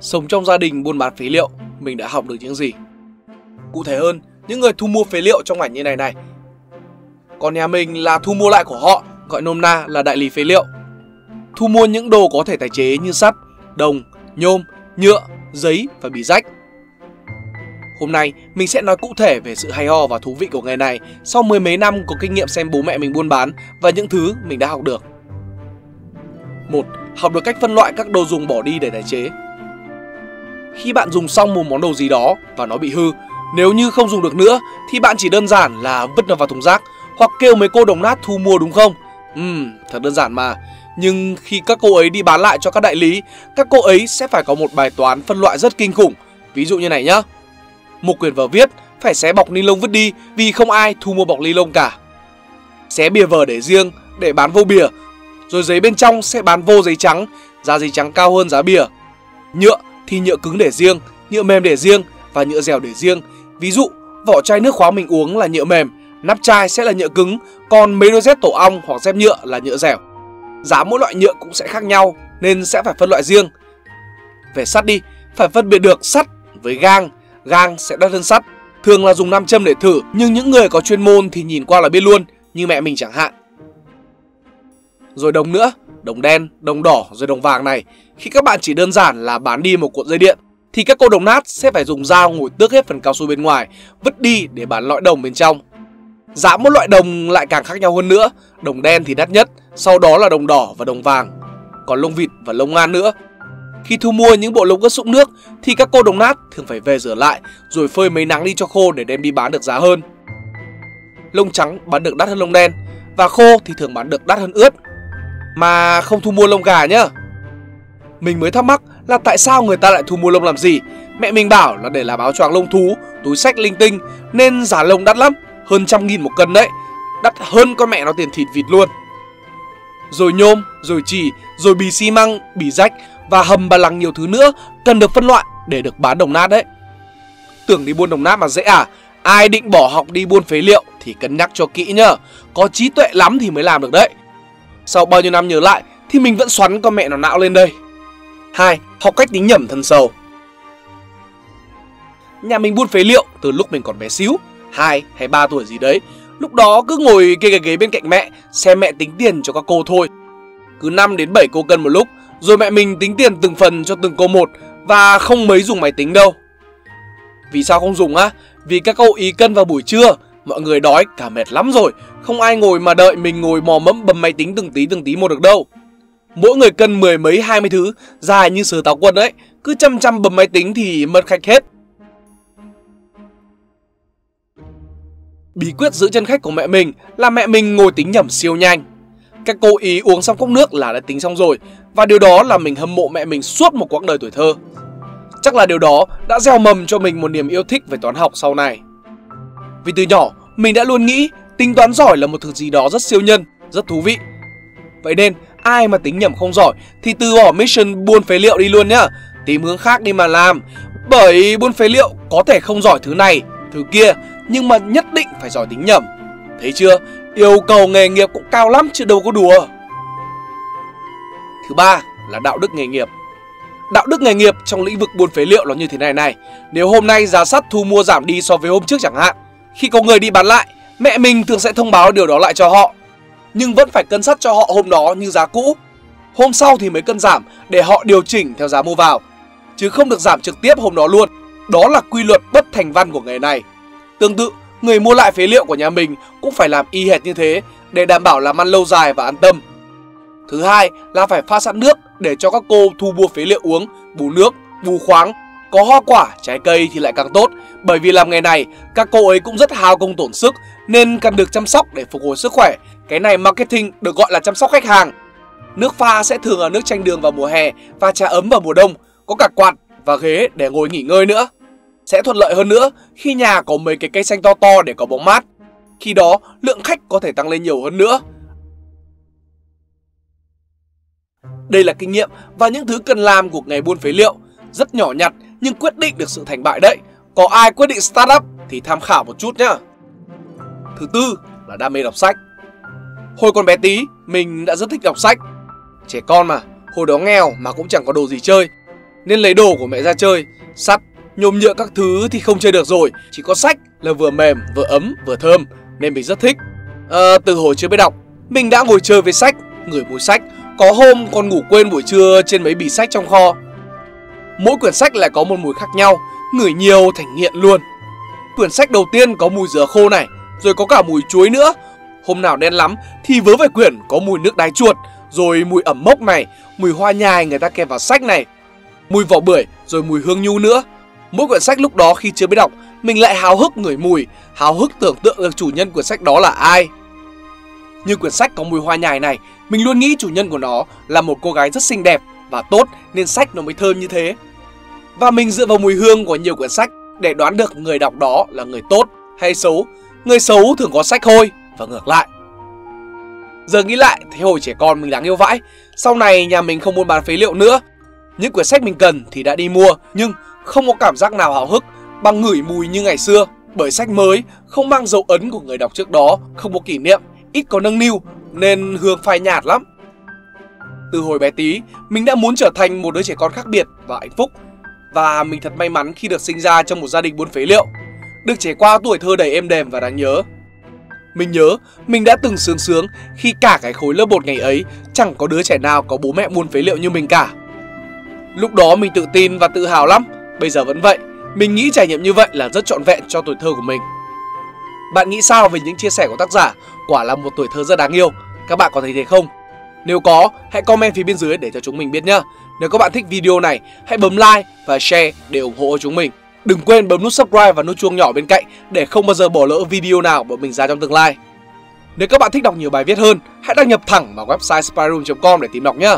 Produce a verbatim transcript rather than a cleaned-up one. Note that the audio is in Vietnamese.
Sống trong gia đình buôn bán phế liệu, mình đã học được những gì? Cụ thể hơn, những người thu mua phế liệu trong ảnh như này này, còn nhà mình là thu mua lại của họ, gọi nôm na là đại lý phế liệu. Thu mua những đồ có thể tái chế như sắt, đồng, nhôm, nhựa, giấy và bí rách. Hôm nay mình sẽ nói cụ thể về sự hay ho và thú vị của nghề này sau mười mấy năm có kinh nghiệm xem bố mẹ mình buôn bán và những thứ mình đã học được. một. Học được cách phân loại các đồ dùng bỏ đi để tái chế. Khi bạn dùng xong một món đồ gì đó và nó bị hư, nếu như không dùng được nữa thì bạn chỉ đơn giản là vứt nó vào thùng rác hoặc kêu mấy cô đồng nát thu mua, đúng không? Ừm, thật đơn giản mà. Nhưng khi các cô ấy đi bán lại cho các đại lý, các cô ấy sẽ phải có một bài toán phân loại rất kinh khủng. Ví dụ như này nhá. Một quyển vở viết phải xé bọc ni lông vứt đi vì không ai thu mua bọc ni lông cả. Xé bìa vở để riêng để bán vô bìa, rồi giấy bên trong sẽ bán vô giấy trắng, giá giấy trắng cao hơn giá bìa. Nhựa thì nhựa cứng để riêng, nhựa mềm để riêng và nhựa dẻo để riêng. Ví dụ, vỏ chai nước khoáng mình uống là nhựa mềm, nắp chai sẽ là nhựa cứng, còn mấy đôi dép tổ ong hoặc dép nhựa là nhựa dẻo. Giá mỗi loại nhựa cũng sẽ khác nhau nên sẽ phải phân loại riêng. Về sắt đi, phải phân biệt được sắt với gang, gang sẽ đắt hơn sắt, thường là dùng nam châm để thử, nhưng những người có chuyên môn thì nhìn qua là biết luôn, như mẹ mình chẳng hạn. Rồi đồng nữa, đồng đen, đồng đỏ rồi đồng vàng này, khi các bạn chỉ đơn giản là bán đi một cuộn dây điện thì các cô đồng nát sẽ phải dùng dao ngồi tước hết phần cao su bên ngoài, vứt đi để bán lõi đồng bên trong. Giá mỗi loại đồng lại càng khác nhau hơn nữa, đồng đen thì đắt nhất, sau đó là đồng đỏ và đồng vàng, còn lông vịt và lông ngan nữa. Khi thu mua những bộ lông ướt sũng nước thì các cô đồng nát thường phải về rửa lại rồi phơi mấy nắng đi cho khô để đem đi bán được giá hơn. Lông trắng bán được đắt hơn lông đen và khô thì thường bán được đắt hơn ướt, mà không thu mua lông gà nhá. Mình mới thắc mắc là tại sao người ta lại thu mua lông làm gì? Mẹ mình bảo là để làm áo choàng lông thú, túi xách linh tinh nên giá lông đắt lắm, hơn trăm nghìn một cân đấy, đắt hơn con mẹ nó tiền thịt vịt luôn. Rồi nhôm, rồi chì, rồi bì xi măng, bì rách và hầm bà lằng nhiều thứ nữa cần được phân loại để được bán đồng nát đấy. Tưởng đi buôn đồng nát mà dễ à? Ai định bỏ học đi buôn phế liệu thì cân nhắc cho kỹ nhá, có trí tuệ lắm thì mới làm được đấy. Sau bao nhiêu năm nhớ lại thì mình vẫn xoắn con mẹ nó não lên đây. Hai. Học cách tính nhẩm thân sầu. Nhà mình buôn phế liệu từ lúc mình còn bé xíu, hai hay ba tuổi gì đấy. Lúc đó cứ ngồi kê cái ghế bên cạnh mẹ, xem mẹ tính tiền cho các cô thôi. Cứ năm đến bảy cô cân một lúc, rồi mẹ mình tính tiền từng phần cho từng cô một, và không mấy dùng máy tính đâu. Vì sao không dùng á? Vì các cô ý cân vào buổi trưa, mọi người đói cả mệt lắm rồi, không ai ngồi mà đợi mình ngồi mò mẫm bấm máy tính từng tí từng tí một được đâu. Mỗi người cân mười mấy hai mươi thứ, dài như sớ táo quân đấy, cứ chăm chăm bấm máy tính thì mất khách hết. Bí quyết giữ chân khách của mẹ mình là mẹ mình ngồi tính nhẩm siêu nhanh. Các cô ý uống xong cốc nước là đã tính xong rồi, và điều đó là mình hâm mộ mẹ mình suốt một quãng đời tuổi thơ. Chắc là điều đó đã gieo mầm cho mình một niềm yêu thích về toán học sau này. Vì từ nhỏ mình đã luôn nghĩ tính toán giỏi là một thứ gì đó rất siêu nhân, rất thú vị. Vậy nên ai mà tính nhẩm không giỏi thì từ bỏ mission buôn phế liệu đi luôn nhá, tìm hướng khác đi mà làm. Bởi buôn phế liệu có thể không giỏi thứ này, thứ kia, nhưng mà nhất định phải giỏi tính nhẩm. Thấy chưa? Yêu cầu nghề nghiệp cũng cao lắm chứ đâu có đùa. Thứ ba là đạo đức nghề nghiệp. Đạo đức nghề nghiệp trong lĩnh vực buôn phế liệu nó như thế này này. Nếu hôm nay giá sắt thu mua giảm đi so với hôm trước chẳng hạn, khi có người đi bán lại, mẹ mình thường sẽ thông báo điều đó lại cho họ, nhưng vẫn phải cân sắt cho họ hôm đó như giá cũ. Hôm sau thì mới cân giảm để họ điều chỉnh theo giá mua vào, chứ không được giảm trực tiếp hôm đó luôn. Đó là quy luật bất thành văn của nghề này. Tương tự, người mua lại phế liệu của nhà mình cũng phải làm y hệt như thế để đảm bảo làm ăn lâu dài và an tâm. Thứ hai là phải pha sẵn nước để cho các cô thu mua phế liệu uống, bù nước, bù khoáng. Có hoa quả, trái cây thì lại càng tốt, bởi vì làm nghề này các cô ấy cũng rất hao công tổn sức nên cần được chăm sóc để phục hồi sức khỏe. Cái này marketing được gọi là chăm sóc khách hàng. Nước pha sẽ thường là nước chanh đường vào mùa hè và trà ấm vào mùa đông, có cả quạt và ghế để ngồi nghỉ ngơi nữa. Sẽ thuận lợi hơn nữa khi nhà có mấy cái cây xanh to to để có bóng mát. Khi đó lượng khách có thể tăng lên nhiều hơn nữa. Đây là kinh nghiệm và những thứ cần làm của nghề buôn phế liệu. Rất nhỏ nhặt nhưng quyết định được sự thành bại đấy. Có ai quyết định start up thì tham khảo một chút nhá. Thứ tư là đam mê đọc sách. Hồi còn bé tí mình đã rất thích đọc sách. Trẻ con mà, hồi đó nghèo mà cũng chẳng có đồ gì chơi nên lấy đồ của mẹ ra chơi. Sắt, nhôm nhựa các thứ thì không chơi được rồi, chỉ có sách là vừa mềm, vừa ấm, vừa thơm nên mình rất thích. À, từ hồi chưa biết đọc, mình đã ngồi chơi với sách, ngửi mùi sách, có hôm còn ngủ quên buổi trưa trên mấy bì sách trong kho. Mỗi quyển sách lại có một mùi khác nhau, ngửi nhiều thành nghiện luôn. Quyển sách đầu tiên có mùi dừa khô này, rồi có cả mùi chuối nữa. Hôm nào đen lắm thì vớ về quyển có mùi nước đái chuột, rồi mùi ẩm mốc này, mùi hoa nhài người ta kèm vào sách này, mùi vỏ bưởi, rồi mùi hương nhu nữa. Mỗi quyển sách lúc đó khi chưa biết đọc, mình lại háo hức ngửi mùi, háo hức tưởng tượng được chủ nhân quyển sách đó là ai. Như quyển sách có mùi hoa nhài này, mình luôn nghĩ chủ nhân của nó là một cô gái rất xinh đẹp và tốt nên sách nó mới thơm như thế. Và mình dựa vào mùi hương của nhiều quyển sách để đoán được người đọc đó là người tốt hay xấu. Người xấu thường có sách hôi và ngược lại. Giờ nghĩ lại thấy hồi trẻ con mình đáng yêu vãi. Sau này nhà mình không muốn bán phế liệu nữa, những quyển sách mình cần thì đã đi mua, nhưng không có cảm giác nào háo hức bằng ngửi mùi như ngày xưa. Bởi sách mới không mang dấu ấn của người đọc trước đó, không có kỷ niệm, ít có nâng niu nên hương phai nhạt lắm. Từ hồi bé tí, mình đã muốn trở thành một đứa trẻ con khác biệt và hạnh phúc. Và mình thật may mắn khi được sinh ra trong một gia đình buôn phế liệu, được trải qua tuổi thơ đầy êm đềm và đáng nhớ. Mình nhớ mình đã từng sướng sướng khi cả cái khối lớp một ngày ấy chẳng có đứa trẻ nào có bố mẹ buôn phế liệu như mình cả. Lúc đó mình tự tin và tự hào lắm, bây giờ vẫn vậy. Mình nghĩ trải nghiệm như vậy là rất trọn vẹn cho tuổi thơ của mình. Bạn nghĩ sao về những chia sẻ của tác giả? Quả là một tuổi thơ rất đáng yêu. Các bạn có thấy thế không? Nếu có, hãy comment phía bên dưới để cho chúng mình biết nhé. Nếu các bạn thích video này, hãy bấm like và share để ủng hộ chúng mình. Đừng quên bấm nút subscribe và nút chuông nhỏ bên cạnh để không bao giờ bỏ lỡ video nào bọn mình ra trong tương lai. Nếu các bạn thích đọc nhiều bài viết hơn, hãy đăng nhập thẳng vào website spiderum chấm com để tìm đọc nhé.